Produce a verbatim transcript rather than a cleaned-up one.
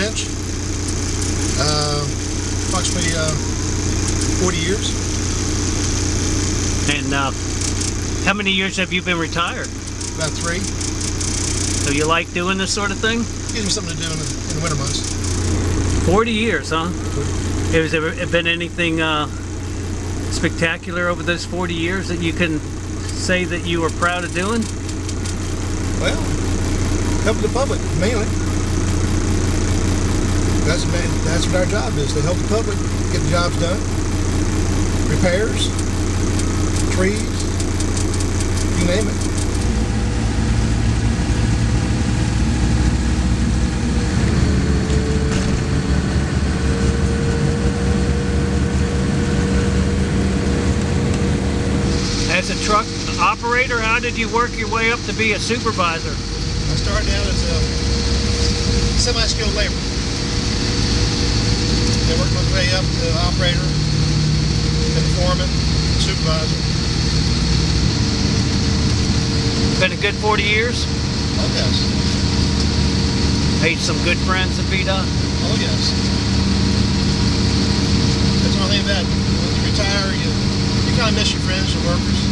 Rensch, uh, approximately uh, forty years. And uh, how many years have you been retired? About three. So you like doing this sort of thing? Gives me something to do in the, in the winter months. forty years, huh? forty. Has there been anything uh, spectacular over those forty years that you can say that you were proud of doing? Well, helping the public, mainly. That's, that's what our job is, to help the public get the jobs done. Repairs, trees, you name it. As a truck operator, how did you work your way up to be a supervisor? I started out as a semi-skilled laborer. I worked my way up to operator, then foreman, supervisor. Been a good forty years? Oh, yes. Made some good friends at V DOT? Oh, yes. That's the only thing about it. When you retire, you, you kind of miss your friends and workers.